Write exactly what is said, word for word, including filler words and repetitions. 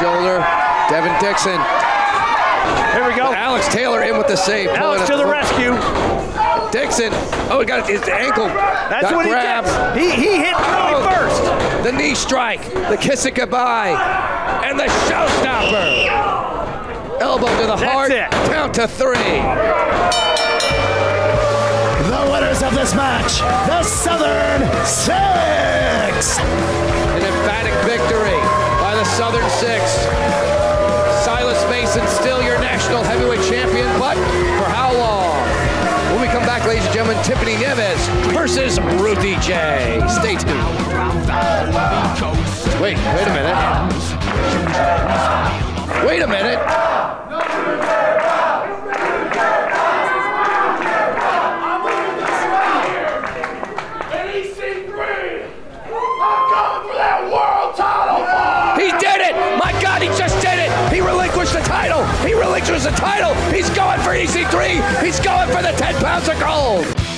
shoulder. Devin Dixon. Here we go. Alex Taylor in with the save. Alex to the rescue. Dixon. Oh, he got his ankle. That's got what grabbed. he did. He, he hit oh, first. The knee strike. The kiss it goodbye. And the showstopper. Elbow to the That's heart. It. Count to three. The winners of this match, the Southern Six. An emphatic victory by the Southern Six. Silas Mason, still your national heavyweight champion, but for how long? When we come back, ladies and gentlemen, Tiffany Neves versus Ruthie J. Stay tuned. Wait, wait a minute. Wait a minute. And E C three, I'm coming for that world title. He did it! My God, he just did it! He relinquished the title. He relinquished the title. He's going for E C three. He's going for the ten pounds of gold.